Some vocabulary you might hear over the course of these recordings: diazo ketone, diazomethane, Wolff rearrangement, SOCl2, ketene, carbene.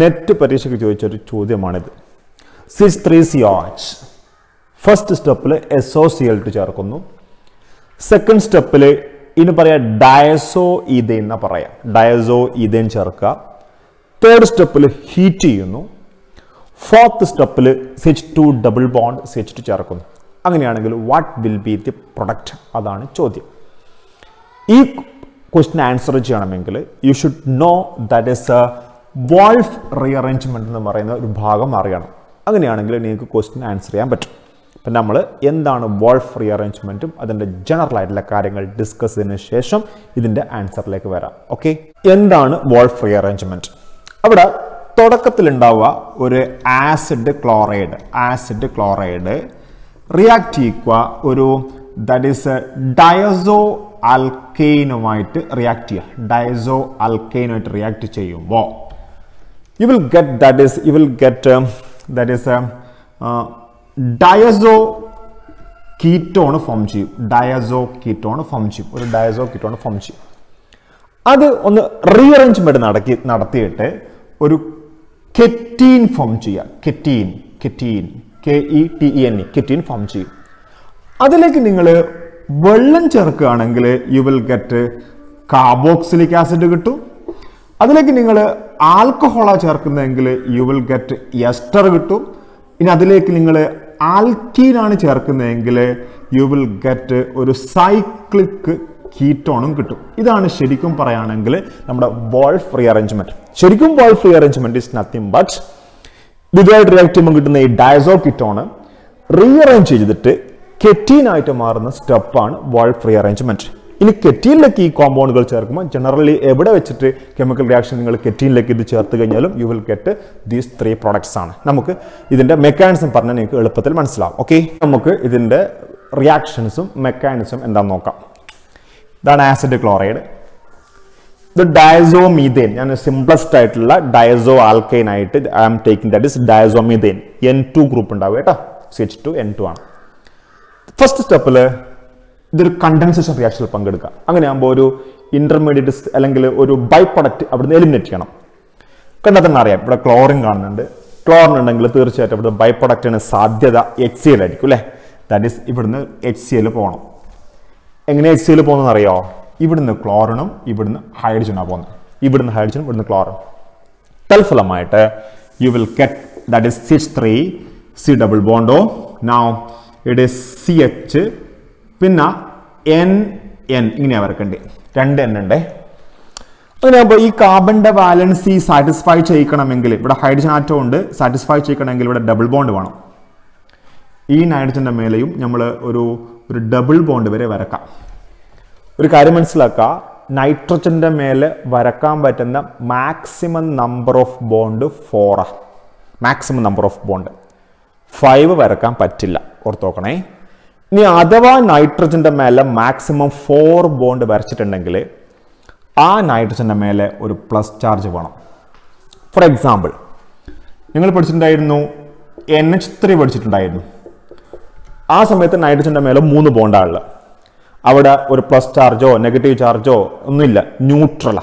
net പരീക്ഷയ്ക്ക് ചോദിച്ച ഒരു ചോദ്യമാണിത്. 63COH first step le SOCl2 ചേർക്കുന്നു. Second step le ഇനി പറയാ ഡയസോഇഥേൻ എന്ന് പറയാം. ഡയസോഇഥേൻ ചേർക്കുക. Third step le heat ചെയ്യുന്നു. Fourth step le CH2 double bond CH2 ചേർക്കുന്നു. അങ്ങനെയാണെങ്കിൽ what will be the product അതാണ് ചോദ്യം. ഈ question answer ചെയ്യണമെങ്കിൽ you should know that is a Wolff rearrangement എന്ന് പറയുന്ന ഒരു ഭാഗം അറിയണം. അങ്ങനെയാണെങ്കിൽ നിങ്ങൾക്ക് question answer ചെയ്യാൻ പറ്റും. അപ്പോൾ നമ്മൾ എന്താണ് Wolff rearrangementഉം അതിൻ്റെ ജനറൽ ആയിട്ടുള്ള കാര്യങ്ങൾ ഡിസ്കസ് ചെയ്തതിനു ശേഷം ഇതിൻ്റെ ആൻസറിലേക്ക് വരാം. ഓക്കെ, എന്താണ് Wolff rearrangement? അവിടെ തുടക്കത്തിലുണ്ടാവുക ഒരു ആസിഡ് ക്ലോറൈഡ് റിയാക്ട് ചെയ്യുക ഒരു ദാറ്റ് ഈസ് ഡയസോ ആൽക്കെയിനുമായിട്ട് റിയാക്ട് ചെയ്യുക. ഡയസോ ആൽക്കെയിനുമായിട്ട് റിയാക്ട് ചെയ്യുമ്പോൾ you will get diazo ketone form ചെയ്യും. ഒരു ഡയസോ കീറ്റോൺ ഫോം ചെയ്യും. അത് ഒന്ന് റീഅറേഞ്ച്മെന്റ് നടത്തിയിട്ട് ഒരു കെറ്റീൻ ഫോം ചെയ്യുക. കെറ്റീൻ ഫോം ചെയ്യും. അതിലേക്ക് നിങ്ങൾ വെള്ളം ചേർക്കുകയാണെങ്കിൽ you will get carboxylic acid കിട്ടും. അതിലേക്ക് നിങ്ങൾ ആൽക്കഹോളാണ് ചേർക്കുന്നതെങ്കിൽ യു വിൽ ഗെറ്റ് എസ്റ്റർ കിട്ടും. ഇനി അതിലേക്ക് നിങ്ങൾ ആൽക്കീനാണ് ചേർക്കുന്നതെങ്കിൽ യു വിൽ ഗെറ്റ് ഒരു സൈക്ലിക് കീറ്റോണും കിട്ടും. ഇതാണ് ശരിക്കും പറയുകയാണെങ്കിൽ നമ്മുടെ Wolff rearrangement. ശരിക്കും Wolff rearrangement is nothing but ഇതുമായിട്ട് റിയാക്ട് ചെയ്യുമ്പോൾ കിട്ടുന്ന ഈ ഡയസോ കീറ്റോണ് റീഅറേഞ്ച് ചെയ്തിട്ട് കെറ്റീനായിട്ട് മാറുന്ന സ്റ്റെപ്പാണ് Wolff rearrangement. ഇനി കെറ്റീനിലേക്ക് ഈ കോമ്പൗണ്ടുകൾ ചേർക്കുമ്പോൾ ജനറലി എവിടെ വെച്ചിട്ട് കെമിക്കൽ റിയാക്ഷൻ നിങ്ങൾ കെറ്റീനിലേക്ക് ഇത് ചേർത്ത് കഴിഞ്ഞാലും you will get these 3 products ആണ്. നമുക്ക് ഇതിൻ്റെ മെക്കാനിസം പറഞ്ഞാൽ നിങ്ങൾക്ക് എളുപ്പത്തിൽ മനസ്സിലാവും. ഓക്കെ, നമുക്ക് ഇതിൻ്റെ റിയാക്ഷൻസും മെക്കാനിസം എന്താണെന്ന് നോക്കാം. ഇതാണ് ആസിഡ് ക്ലോറൈഡ്. ഇത് ഡയസോ മീഥേൻ. ഞാൻ സിംപ്ലസ്റ്റ് ആയിട്ടുള്ള ഡയസോ ആൽക്കെയിൻ ആയിട്ട് I am taking that is diazo methane. N2 group ഉണ്ടാവുക കേട്ടോ. CH2 N2 ആണ്. ഫസ്റ്റ് സ്റ്റെപ്പിൽ ഇതൊരു കണ്ടൻസേഷൻ റിയാക്ഷനിൽ പങ്കെടുക്കുക. അങ്ങനെയാകുമ്പോൾ ഒരു ഇന്റർമീഡിയറ്റ് അല്ലെങ്കിൽ ഒരു ബൈ പ്രൊഡക്റ്റ് അവിടുന്ന് എലിമിനേറ്റ് ചെയ്യണം. കണ്ടാൽ തന്നെ അറിയാം ഇവിടെ ക്ലോറിൻ കാണുന്നുണ്ട്. ക്ലോറിൻ ഉണ്ടെങ്കിൽ തീർച്ചയായിട്ടും ഇവിടുത്തെ ബൈ പ്രൊഡക്റ്റിന് സാധ്യത HCl ആയിരിക്കും അല്ലേ. ദാറ്റ് ഈസ് ഇവിടുന്ന് HCl പോകണം. എങ്ങനെ HCl പോകുന്നതെന്ന് അറിയോ? ഇവിടുന്ന് ക്ലോറിനും ഇവിടുന്ന് ഹൈഡ്രജനാണ് പോകുന്നത്. ഇവിടുന്ന് ഹൈഡ്രജനും ഇവിടുന്ന് ക്ലോറിൻ. തൽഫലമായിട്ട് you will get that is CH3 double ബോണ്ടോ. Now it is CH പിന്നെ NN ഇങ്ങനെയാണ് വരക്കണ്ടേ. 2N ഉണ്ടേ. അങ്ങനെയാകുമ്പോൾ ഈ കാർബണിന്റെ ബാലൻസ് സാറ്റിസ്ഫൈ ചെയ്യണമെങ്കിൽ ഇവിടെ ഹൈഡ്രജൻ ആറ്റം ഉണ്ട്. സാറ്റിസ്ഫൈ ചെയ്യണമെങ്കിൽ ഇവിടെ ഡബിൾ ബോണ്ട് വേണം. ഈ നൈട്രജൻ്റെ മേലെയും നമ്മൾ ഒരു ഡബിൾ ബോണ്ട് വരെ വരക്കാം. ഒരു കാര്യം മനസ്സിലാക്കുക, നൈട്രജൻ്റെ മേലെ വരക്കാൻ പറ്റുന്ന maximum number of bond 4. Maximum number of bond 5 വരക്കാൻ പറ്റില്ല, ഓർത്തോക്കണേ. ഇനി അഥവാ നൈട്രജൻ്റെ മേലെ മാക്സിമം 4 ബോണ്ട് വരച്ചിട്ടുണ്ടെങ്കിൽ ആ നൈട്രജൻ്റെ മേലെ ഒരു പ്ലസ് ചാർജ് വേണം. ഫോർ എക്സാമ്പിൾ നിങ്ങൾ പഠിച്ചിട്ടുണ്ടായിരുന്നു NH3 പഠിച്ചിട്ടുണ്ടായിരുന്നു. ആ സമയത്ത് നൈട്രജൻ്റെ മേലെ 3 ബോണ്ടാണുള്ള. അവിടെ ഒരു പ്ലസ് ചാർജോ നെഗറ്റീവ് ചാർജോ ഒന്നുമില്ല, ന്യൂട്രലാ.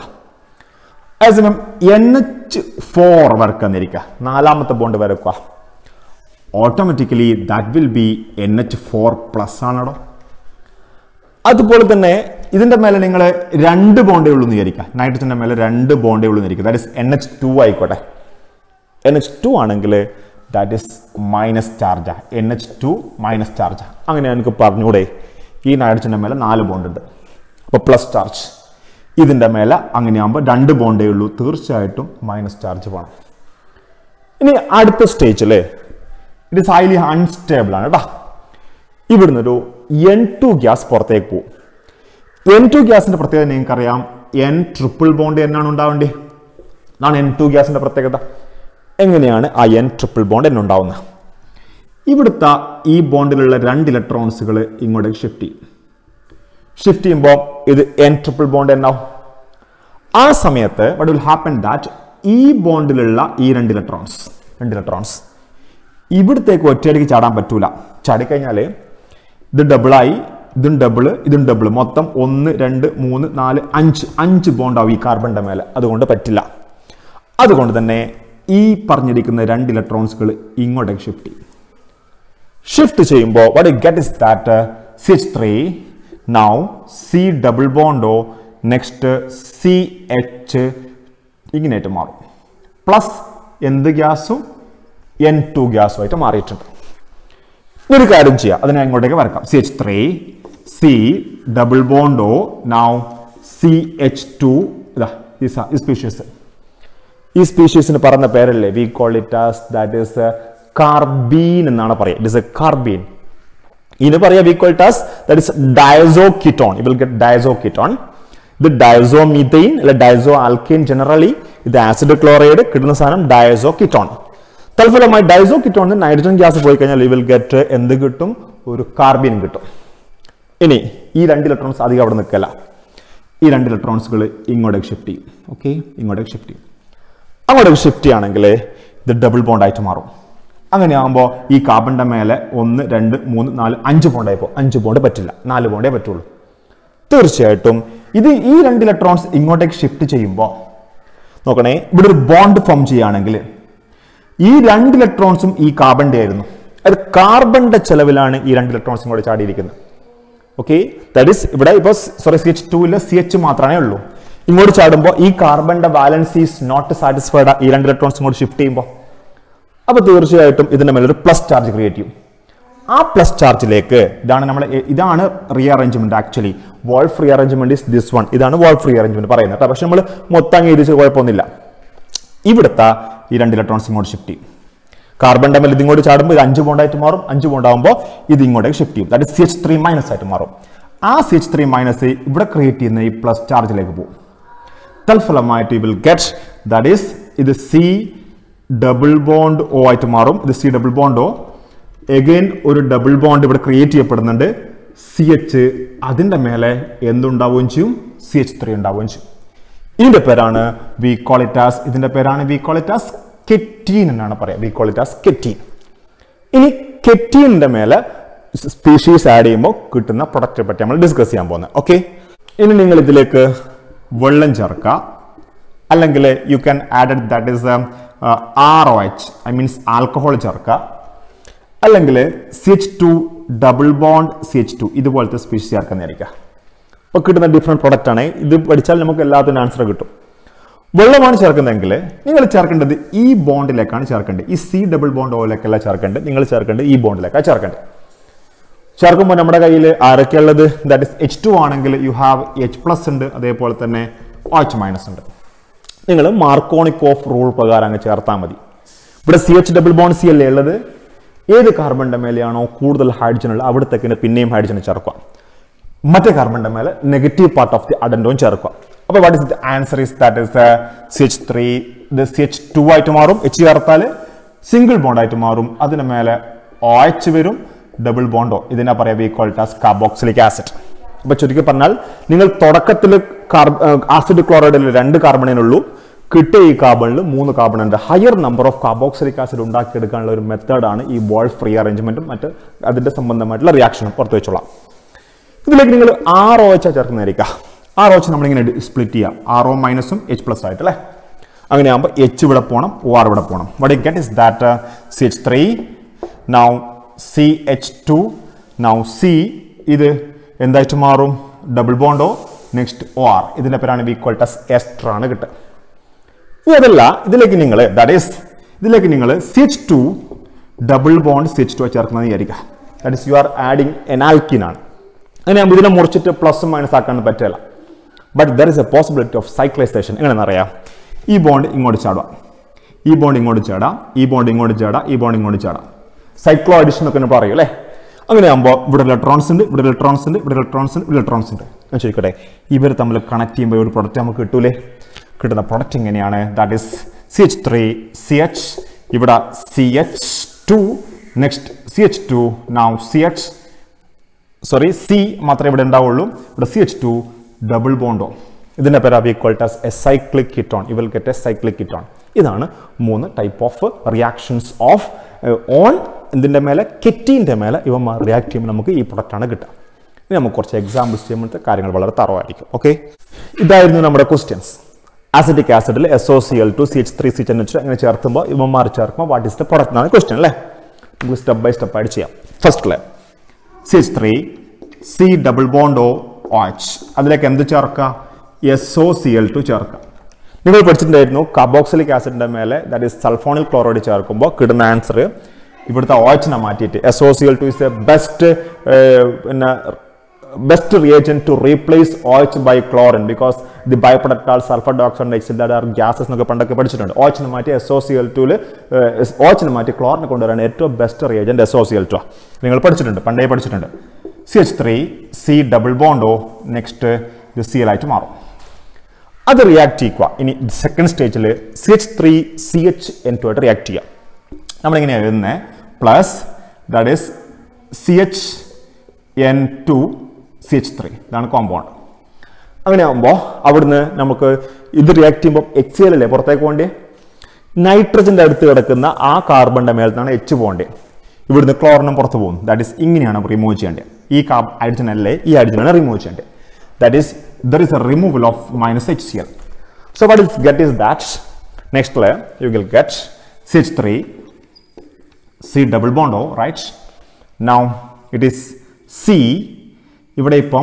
അതേസമയം NH4 വരക്കാന്നിരിക്കുക, 4ാമത്തെ ബോണ്ട് വരക്കുക. Automatically that will be NH4+ ആണോ. അതുപോലെ തന്നെ ഇതിൻ്റെ മേലെ നിങ്ങൾ 2 ബോണ്ടേ ഉള്ളൂ എന്ന് വിചാരിക്കുക. നൈട്രജൻ്റെ മേലെ 2 ബോണ്ടേ ഉള്ളൂ എന്ന് വിചാരിക്കുക. ദാറ്റ് ഇസ് NH2 ആയിക്കോട്ടെ. NH2 ആണെങ്കിൽ ദാറ്റ് ഇസ് മൈനസ് ചാർജാ. NH2 മൈനസ് ചാർജാ. അങ്ങനെ എനിക്ക് പറഞ്ഞൂടെ ഈ നൈട്രജൻ്റെ മേലെ 4 ബോണ്ടുണ്ട്, അപ്പോൾ പ്ലസ് ചാർജ്. ഇതിൻ്റെ മേലെ അങ്ങനെയാകുമ്പോൾ 2 ബോണ്ടേ ഉള്ളൂ, തീർച്ചയായിട്ടും മൈനസ് ചാർജ് വേണം. ഇനി അടുത്ത സ്റ്റേജിൽ ഇറ്റ് ഇസ് ഹൈലി അൺസ്റ്റേബിൾ ആണ് കേട്ടോ. ഇവിടുന്നൊരു N2 ഗ്യാസ് പുറത്തേക്ക് പോകും. N2 ഗ്യാസിൻ്റെ പ്രത്യേകത നിങ്ങൾക്കറിയാം, N ട്രിപ്പിൾ ബോണ്ട് എന്നാണ് ഉണ്ടാവേണ്ടത്. അതാണ് N2 ഗ്യാസിൻ്റെ പ്രത്യേകത. എങ്ങനെയാണ് ആ N ട്രിപ്പിൾ ബോണ്ട് എന്നുണ്ടാവുന്നത്? ഇവിടുത്തെ ഈ ബോണ്ടിലുള്ള 2 ഇലക്ട്രോൺസുകൾ ഇങ്ങോട്ടേക്ക് ഷിഫ്റ്റ് ചെയ്യുമ്പോൾ ഇത് N ട്രിപ്പിൾ ബോണ്ട് എന്നാവും. ആ സമയത്ത് വാട്ട് വിൽ ഹാപ്പൻ ദാറ്റ് ഈ ബോണ്ടിലുള്ള ഈ 2 ഇലക്ട്രോൺസ് ഇവിടത്തേക്ക് ഒറ്റയടിക്ക് ചാടാൻ പറ്റൂല. ചാടിക്കഴിഞ്ഞാൽ ഇത് ഡബിളായി, ഇതും ഡബിൾ, മൊത്തം 1 2 3 4 5 ബോണ്ടാവും ഈ കാർബണിൻ്റെ മേലെ. അതുകൊണ്ട് പറ്റില്ല. അതുകൊണ്ട് തന്നെ E parnidikkunna two electrons shift. Shift cheyumbo what you get is that CH3 now C double bond o next CH ignite maaru. Plus എന്ത് ഗ്യാസും N2 ഗ്യാസും ആയിട്ട് മാറിയിട്ടുണ്ട്. ഒരു കാര്യം ചെയ്യാം. അതിനെ അങ്ങോട്ടേക്ക് വരക്കാം. CH3 C double bond o now CH2 ഇതാ ഈ സ്പീഷീസ്. ഈ സ്പീഷീസിനെ പറഞ്ഞ പേരല്ലേ? We call it as that is carbene എന്നാണ് പറയുക. It is a carbene. ഇനി പറയാ we call it as that is diazo ketone. You will get diazo ketone. The diazomethane or diazoalkane generally the acid chloride കിട്ടുന്ന സാധനം diazo ketone. തൽഫലമായി diazo ketone nitrogen gas പോയി കഴിഞ്ഞാൽ you will get എന്ത് കിട്ടും? ഒരു carbene കിട്ടും. ഇനി ഈ രണ്ട് ഇലക്ട്രോൺസ് അധികം അവിടെ നിൽക്കില്ല. ഈ രണ്ട് ഇലക്ട്രോൺസുകൾ ഇങ്ങോട്ടേക്ക് ഷിഫ്റ്റ് ചെയ്യും. ഓക്കേ ഇങ്ങോട്ടേക്ക് ഷിഫ്റ്റ് ചെയ്യും. അങ്ങോട്ടേക്ക് ഷിഫ്റ്റ് ചെയ്യാണെങ്കിൽ ഇത് ഡബിൾ ബോണ്ട് ആയിട്ട് മാറും. അങ്ങനെ ആവുമ്പോൾ ഈ കാർബണിന്റെ മേലെ 1 2 3 4 5 ബോണ്ട് ആയിപ്പോ 5 ബോണ്ട് പറ്റില്ല. 4 ബോണ്ടേ പറ്റുള്ളൂ. തീർച്ചയായിട്ടും ഇത് ഈ രണ്ട് ഇലക്ട്രോൺസ് ഇങ്ങോട്ടേക്ക് ഷിഫ്റ്റ് ചെയ്യുമ്പോൾ നോക്കണേ ഇവിടെ ഒരു ബോണ്ട് ഫോം ചെയ്യുകയാണെങ്കിൽ ഈ രണ്ട് ഇലക്ട്രോൺസും ഈ കാർബണിന്റെ ആയിരുന്നു. അത് കാർബണിന്റെ ചെലവിലാണ് ഈ രണ്ട് ഇലക്ട്രോൺസും കൂടെ ചാടിയിരിക്കുന്നത്. ഓക്കേ ദാറ്റ് ഈസ് ഇവിടെ ഇപ്പോൾ സോറി CH2 ൽ CH മാത്രമേ ഉള്ളൂ. ഇങ്ങോട്ട് ചാടുമ്പോൾ ഈ കാർബണിന്റെ ബാലൻസ് ഈസ് നോട്ട് സാറ്റിസ്ഫൈഡ് ഈ രണ്ട് ഇലക്ട്രോൺസും കൂടെ ഷിഫ്റ്റ് ചെയ്യുമ്പോൾ. അപ്പോൾ തീർച്ചയായിട്ടും ഇതിന്റെ മേലെ ഒരു പ്ലസ് ചാർജ് ക്രിയേറ്റ് ചെയ്യും. ആ പ്ലസ് ചാർജിലേക്ക് ഇതാണ് നമ്മൾ ഇതാണ് rearrangement actually Wolff rearrangement is this one ഇതാണ് വോൾഫ് റീഅറേഞ്ച്മെന്റ് പറയുന്നത്. പക്ഷെ നമ്മൾ മൊത്തം എഴുതിച്ച് കുഴപ്പമൊന്നുമില്ല. ഇവിടുത്തെ ഈ രണ്ട് ഇലക്ട്രോൺസ് ഇങ്ങോട്ട് ഷിഫ്റ്റ് ചെയ്യും. കാർബണിന്റെ മേൽ ഇതിങ്ങോട്ട് ചാടുമ്പോൾ ഇത് 5 ബോണ്ടായിട്ട് മാറും. 5 ബോണ്ടാകുമ്പോൾ ഇത് ഇങ്ങോട്ടേക്ക് ഷിഫ്റ്റ് ചെയ്യും. ദാറ്റ് ഇസ് CH3 മൈനസ് ആയിട്ട് മാറും. ആ CH3 മൈനസ് ഇവിടെ ക്രിയേറ്റ് ചെയ്യുന്ന ഈ പ്ലസ് ചാർജിലേക്ക് പോകും. തൽഫലമായിട്ട് you will get that is ഇത് സി ഡബിൾ ബോണ്ട് ഓ ആയിട്ട് മാറും. ഇത് C double bond O again ഒരു ഡബിൾ ബോണ്ട് ഇവിടെ ക്രിയേറ്റ് ചെയ്യപ്പെടുന്നുണ്ട്. സി എച്ച് അതിൻ്റെ മേലെ എന്തുണ്ടാവുകയും ചെയ്യും? CH3 ഉണ്ടാവുകയും ചെയ്യും. ഇതിൻ്റെ പേരാണ് we call it as ketene എന്നാണ് പറയുക. We call it as ketene. ഇനി കെറ്റീനിൻ്റെ മേലെ സ്പീഷീസ് ആഡ് ചെയ്യുമ്പോൾ കിട്ടുന്ന പ്രൊഡക്റ്റിനെ പറ്റി നമ്മൾ ഡിസ്കസ് ചെയ്യാൻ പോകുന്നത്. ഓക്കെ ഇനി നിങ്ങൾ ഇതിലേക്ക് വെള്ളം ചേർക്കുക അല്ലെങ്കിൽ you can add it that is ROH I means alcohol ചേർക്കുക അല്ലെങ്കിൽ CH2 ഡബിൾ ബോണ്ട് CH2 ഇതുപോലത്തെ സ്പീഷീസ് ചേർക്കുന്നതായിരിക്കാം. അപ്പോൾ കിട്ടുന്ന ഡിഫറെൻറ്റ് പ്രോഡക്റ്റ് ആണ്. ഇത് പഠിച്ചാൽ നമുക്ക് എല്ലാത്തിനും ആൻസർ കിട്ടും. വെള്ളമാണ് ചേർക്കുന്നതെങ്കിൽ നിങ്ങൾ ചേർക്കേണ്ടത് ഈ ബോണ്ടിലേക്കാണ് ചേർക്കേണ്ടത്. ഈ സി ഡബിൾ ബോണ്ട് ഓയിലേക്കല്ല ചേർക്കേണ്ടത്. നിങ്ങൾ ചേർക്കേണ്ടത് ഈ ബോണ്ടിലേക്കാണ് ചേർക്കേണ്ടത്. ചേർക്കുമ്പോൾ നമ്മുടെ കയ്യിൽ ആരൊക്കെയുള്ളത്? ദാറ്റ് ഇസ് H2 ആണെങ്കിൽ യു ഹാവ് H+ ഉണ്ട്, അതേപോലെ തന്നെ OH- ഉണ്ട്. നിങ്ങൾ മാർക്കോണിക് ഓഫ് റൂൾ പ്രകാരം അങ്ങ് ചേർത്താൽ മതി. ഇവിടെ CH ഡബിൾ ബോണ്ട് സി അല്ലേ ഉള്ളത്? ഏത് കാർബണിന്റെ മേലെയാണോ കൂടുതൽ ഹൈഡ്രജൻ ഉള്ളത് അവിടത്തേക്ക് പിന്നെയും ഹൈഡ്രജൻ ചേർക്കുക. മറ്റേ കാർബണിന്റെ മേലെ negative part of the addendum ചേർക്കുക. അപ്പോൾ what is the answer is that is CH3 ഇത് CH2 ആയിട്ട് മാറും. H ചേർത്താൽ സിംഗിൾ ബോണ്ട് ആയിട്ട് മാറും. അതിന് മേലെ OH വരും. ഡബിൾ ബോണ്ടോ ഇതിനെ പറയാം we call it as carboxylic acid. അപ്പോൾ ചുരുക്കി പറഞ്ഞാൽ നിങ്ങൾ തുടക്കത്തിൽ ആസിഡ് ക്ലോറൈഡിൽ 2 കാർബണിനുള്ളൂ. കിട്ടിയ ഈ കാർബണിൽ 3 കാർബണുണ്ട്. Higher number of carboxylic acid ഉണ്ടാക്കിയെടുക്കാനുള്ള ഒരു മെത്തേഡാണ് ഈ വോൾഫ് റീഅറേഞ്ച്മെന്റും മറ്റ് അതിൻ്റെ സംബന്ധമായിട്ടുള്ള റിയാക്ഷനും പുറത്തു വെച്ചോളാം. ഇതിലേക്ക് നിങ്ങൾ ROH ചേർക്കുന്നതായിരിക്കാം. ROH നമ്മളിങ്ങനെ സ്പ്ലിറ്റ് ചെയ്യാം. RO മൈനസും H+ ആയിട്ട് അല്ലേ? അങ്ങനെ ആകുമ്പോൾ H ഇവിടെ പോകണം, OR ഇവിടെ പോകണം. What you get is that CH3 now CH2 now C ഇത് എന്തായിട്ട് മാറും? ഡബിൾ ബോണ്ടോ നെക്സ്റ്റ് OR ഇതിൻ്റെ പേരാണ് we call it as ester ആണ് കിട്ടുക. അതല്ല ഇതിലേക്ക് നിങ്ങൾ ദാറ്റ് ഈസ് ഇതിലേക്ക് നിങ്ങൾ CH2 ഡബിൾ ബോണ്ട് CH2 ചേർക്കുന്നത് വിചാരിക്കുക. That is you are adding an alkene ആണ്. അങ്ങനെയാകുമ്പോൾ ഇതിനെ മുറിച്ചിട്ട് പ്ലസ് മൈനസ് ആക്കാൻ പറ്റില്ല. But there is a possibility of cyclisation. എങ്ങനെയാണെന്ന് അറിയാം. ഈ ബോണ്ട് ഇങ്ങോട്ട് ചാടാം, ഈ ബോണ്ട് ഇങ്ങോട്ട് ചാടാം, ഈ ബോണ്ട് ഇങ്ങോട്ട് ചാടാം, ഈ ബോണ്ട് ഇങ്ങോട്ട് ചാടാം. സൈക്ലോ അഡിഷൻ എന്നൊക്കെ പറയും അല്ലേ? അങ്ങനെയാകുമ്പോൾ ഇവിടെ ഇലക്ട്രോൺസ് ഉണ്ട്, ഇവിടെ ഇലക്ട്രോൺസ് ഉണ്ട്, ഇവിടെ ഇലക്ട്രോൺസ് ഉണ്ട്, ഇവിടെ ഇലക്ട്രോൺസ് ഉണ്ട്. ഞാൻ ചോദിക്കട്ടെ, ഇവർ തമ്മിൽ കണക്ട് ചെയ്യുമ്പോൾ ഒരു പ്രൊഡക്റ്റ് നമുക്ക് കിട്ടൂലേ? കിട്ടുന്ന പ്രൊഡക്റ്റ് എങ്ങനെയാണ്? ദാറ്റ് ഈസ് CH3 CH ഇവിടെ CH2 next CH2 now CH sorry C മാത്രമേ ഇവിടെ ഉണ്ടാവുള്ളൂ. ഇവിടെ CH2 ഡബിൾ ബോണ്ടോ ഇതിൻ്റെ പേരാ we call it as a cyclic ketone. You will get a cyclic ketone. ഇതാണ് 3 type of reactions of on ഇതിൻ്റെ മേലെ കെറ്റീൻ്റെ മേലെ ഇവ റിയാക്ട് ചെയ്യുമ്പോൾ നമുക്ക് ഈ പ്രൊഡക്റ്റാണ് കിട്ടുക. ഇനി നമുക്ക് കുറച്ച് എക്സാമ്പിൾസ് ചെയ്യുമ്പോഴത്തെ കാര്യങ്ങൾ വളരെ തറവായിരിക്കും. ഓക്കെ ഇതായിരുന്നു നമ്മുടെ questions. acetic acid SOCl2 CH3 what is the product now question le step by step first le CH3 C double bond OH adilekku endu cherka SOCl2 cherka ningal padichindayirunnu carboxylic acid inde mele that is sulfonyl chloride cherkumbo kidana answer ivrutha OH na maatite SOCl2 is the best reagent to replace OH by chlorine because the byproduct are sulfur dioxide exit that are gases nokke pandake padichittundu OH na maati SOCl2 le OH na maati chlorine kondarana etto best reagent SOCl2 ningal padichittundu pandey padichittundu CH3 C double bond O next the Cl tomorrow. Other react in the second stage CH3 CHN2 react plus that is CHN2 CH3 that is compound. This react HCl nitrogen carbon H bond. This is chlorine that is removed. E hydrogen e hydrogen removed. That is, there is a removal of minus HCl. So what is get is that next layer you will get CH3 C double bond O, right? Now it is C. CH3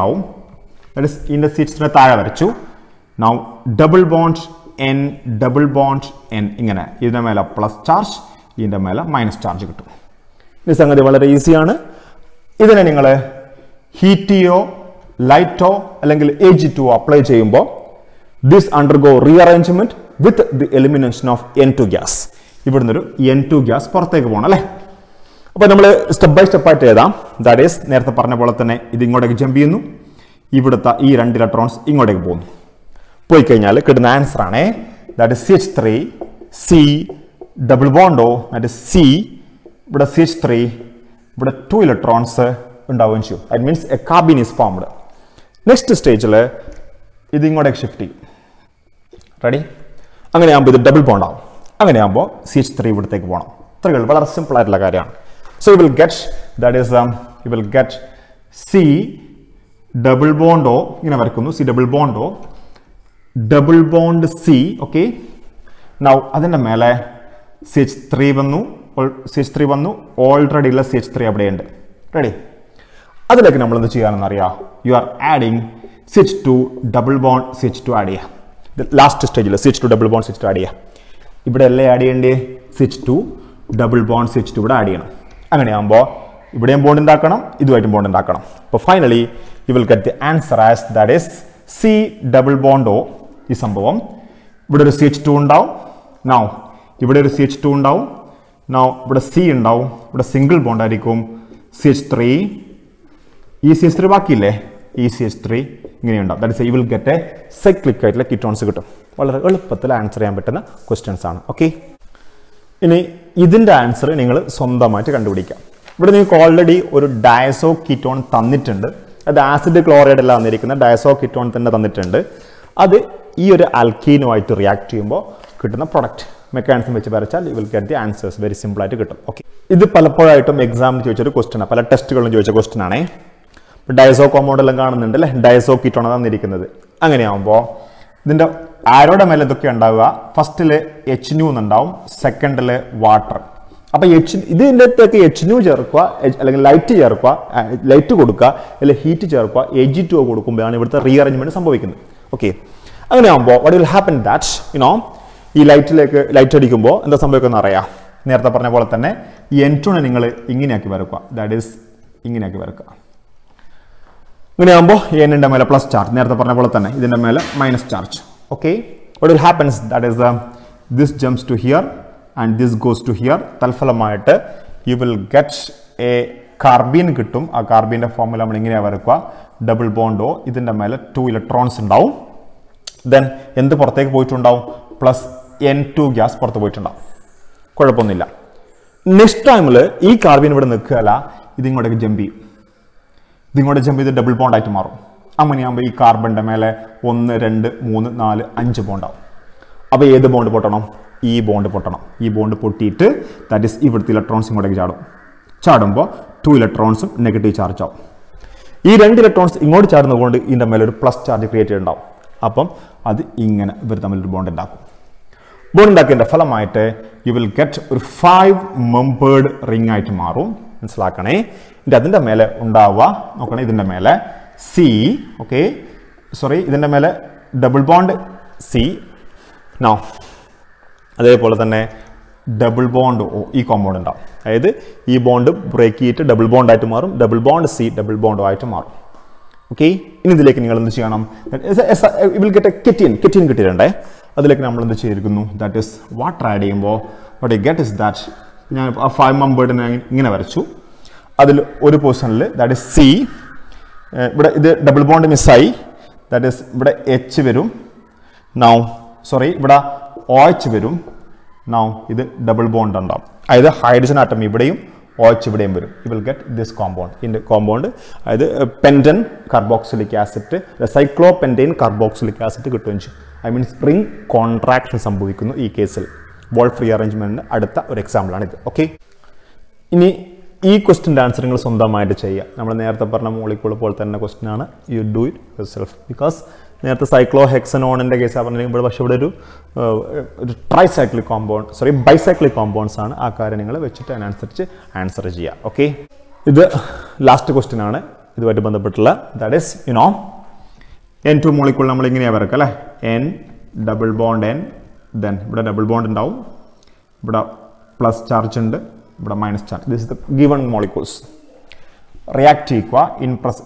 now. That is in the CH3 now double bond N double bond N. This is plus charge. This is minus charge. This is very easy. This is heat O, light O, Ag2 apply. This undergo rearrangement with the elimination of N2 gas. Now, N2 gas is going step by step. That is, that is CH3 C double bond O, that is C. But CH3, but 2 electrons that means a carbene is formed. Next stage, this is shifting. Ready? Double bond. CH3 very simple. So you will get that is you will get C double bond O. C double bond O. Double bond C. Okay. Now that is CH3 CH3 already CH3 ready. That's why you are adding CH2 double bond CH2 the last stage CH2 double bond CH2 CH2 double bond CH2 but finally you will get the answer as that is C double bond O is CH2 now CH2 down. Now, but C and now, but a single bond CH3, ECH3, ECH3, that is, you will get a cyclic ketones. Well, answer questions on. Okay. This is the answer you will get. But you already have a diazo ketone. That is acid chloride, diazo ketone. That is, this alkene to react to the product. Mechanism which you will get the answers very simple. Okay. This is the exam question. Test question. Diazo compound diazo ketone. This arrow first H nu second water. This H nu light heat Ag2 rearrangement. Okay. What will happen that you know. This light adikumbol endha sambhavikkunna araya nertha parna pole thanne n2 ne ningal ingine aaki varukka that is ingine aaki varukka ingane aambo n inde mele plus charge nertha parna pole thanne idinde mele minus charge okay what will happens that is this jumps to here and this goes to here thalfalamayitte you will get a carbene kittum aa carbene formula aanu ingine varukka double bond o idinde mele 2 electrons undavum then endu portheke poittundavum plus N2 gas for the weight. Next time, this carbon will not be able to jump. This will jump the double bond tomorrow. This carbon will 1, 2, 3, 4, 5 bond. Now, this bond will E bond. E bond will be that is, this electrons will be 2 electrons negative charge. These two electrons are charged in a plus charge created. Now, that is a bond. Bond you will get a 5-membered ring. C, okay, sorry, this is a double bond C. Now, double bond O, E component. That is, E bond break it, double bond item, double bond C, double bond item. Okay, in this you will get a ketene. That is what radium. What you get is that a 5-membered ring portion, that is C. The double bond is I, that is H verum. Now, sorry, OH verum. Now, this double bond and either hydrogen atom OH verum. You will get this compound. In the compound, either pentane carboxylic acid, the cyclopentane carboxylic acid. I mean, spring contraction in this case. Wolff rearrangement is an example. Okay. This question answering is the you do it yourself because cyclohexanone and tricyclic compound, sorry, bicyclic compounds are answer. Okay. This is the last question. That is, you know, N2 molecule N double bond N, then double bond down, plus charge and minus charge. This is the given molecules. React in press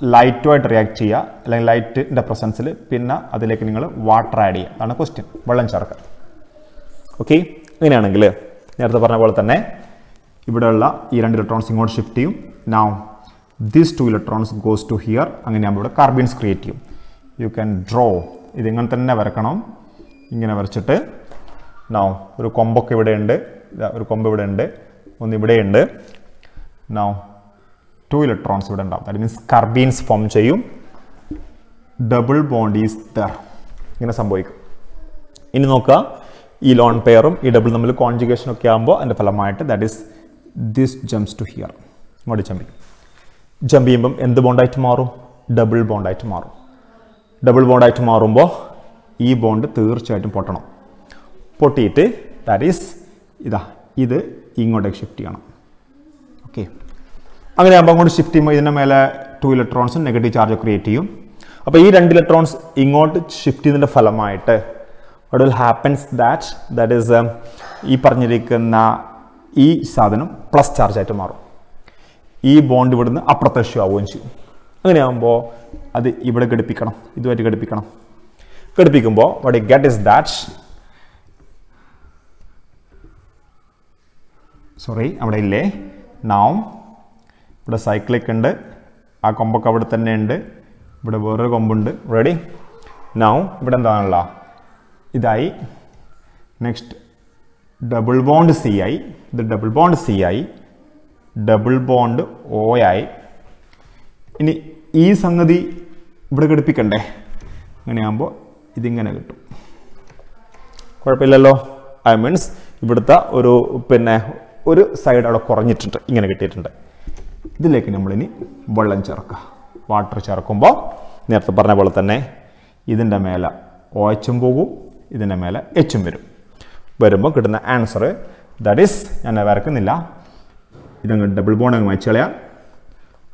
light to react chia, light in the presence pinna adelakingle water idea. That's a question. Okay, in angle. Near the Parnavaltane, Ibadala, Iran electrons in shift you. Now, these two electrons goes to here, and then carbenes create you. You can draw. This is never canon. You can never chate. Now, you combo evident. Now, 2 electrons, that means carbenes form. Double bond is there. This is lone pair, this double conjugation of cambo and the that is this jumps to here. Jump in the bond I tomorrow, double bond I tomorrow. Double bond I tomorrow, E bond that is. This is shift. Okay. Now, shift 2 electrons and negative charge create. Now, these 2 electrons shift in the phalamite. What will happen that is E plus charge item. E bond is approach. Now, that is what you get is that. Sorry, I am not now, the cyclic and a combo covered the end, but a border combo ready. Now, but I next double bond CI, the double bond CI, double bond OI. In E Sangadi, but a good pick and I means, one side out of correct ingredients. The lake in Amblini, Bolancherka, water charcombo, near the Parnabolatane, Iden Damela, Oichumbogu, Iden Amela, Echumir. Vermont an answer that is an Avaracanilla, Iden double bond and my chalia,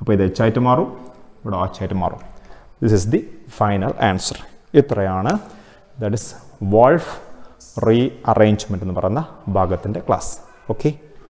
pay the chai tomorrow, but our chai tomorrow. This is the final answer. Itrayana, that is Wolff rearrangement in the Parana, Bhagathan class. Okay.